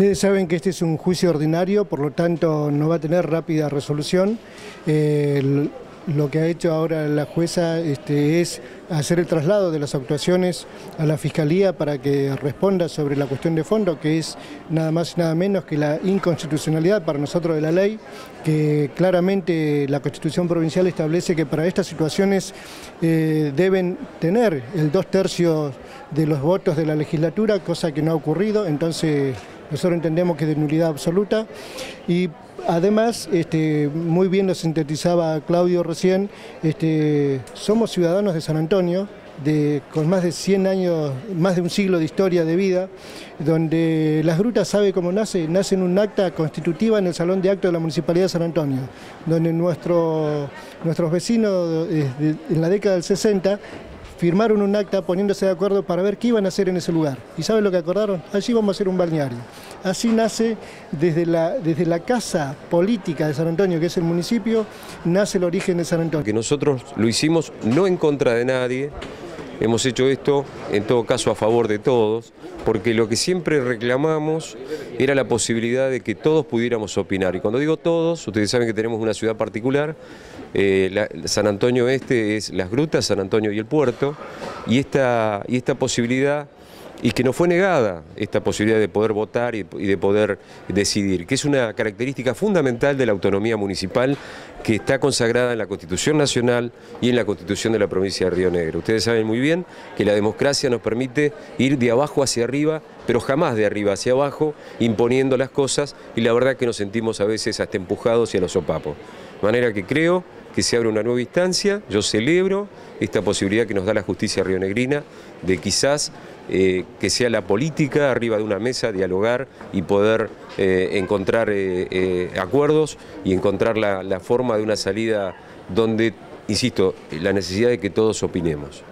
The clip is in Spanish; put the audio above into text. Ustedes saben que este es un juicio ordinario, por lo tanto no va a tener rápida resolución. Lo que ha hecho ahora la jueza es hacer el traslado de las actuaciones a la Fiscalía para que responda sobre la cuestión de fondo, que es nada más y nada menos que la inconstitucionalidad para nosotros de la ley, que claramente la Constitución Provincial establece que para estas situaciones deben tener el 2/3 de los votos de la legislatura, cosa que no ha ocurrido, entonces nosotros entendemos que es de nulidad absoluta. Y además, muy bien lo sintetizaba Claudio recién, somos ciudadanos de San Antonio, con más de 100 años, más de un siglo de historia de vida, donde Las Grutas sabe cómo nace en un acta constitutiva en el Salón de Actos de la Municipalidad de San Antonio, donde nuestros vecinos en la década del 60 firmaron un acta poniéndose de acuerdo para ver qué iban a hacer en ese lugar. ¿Y saben lo que acordaron? Allí vamos a hacer un balneario. Así nace desde la casa política de San Antonio, que es el municipio, nace el origen de San Antonio. Que nosotros lo hicimos no en contra de nadie, hemos hecho esto en todo caso a favor de todos, porque lo que siempre reclamamos era la posibilidad de que todos pudiéramos opinar. Y cuando digo todos, ustedes saben que tenemos una ciudad particular, San Antonio Este es Las Grutas, San Antonio y el Puerto, y esta posibilidad, y que no fue negada esta posibilidad de poder votar y de poder decidir, que es una característica fundamental de la autonomía municipal que está consagrada en la Constitución Nacional y en la Constitución de la provincia de Río Negro. Ustedes saben muy bien que la democracia nos permite ir de abajo hacia arriba, pero jamás de arriba hacia abajo, imponiendo las cosas, y la verdad que nos sentimos a veces hasta empujados y a los sopapos. De manera que creo que se abre una nueva instancia. Yo celebro esta posibilidad que nos da la justicia rionegrina de quizás que sea la política arriba de una mesa, dialogar y poder encontrar acuerdos y encontrar la forma de una salida donde, insisto, la necesidad de que todos opinemos.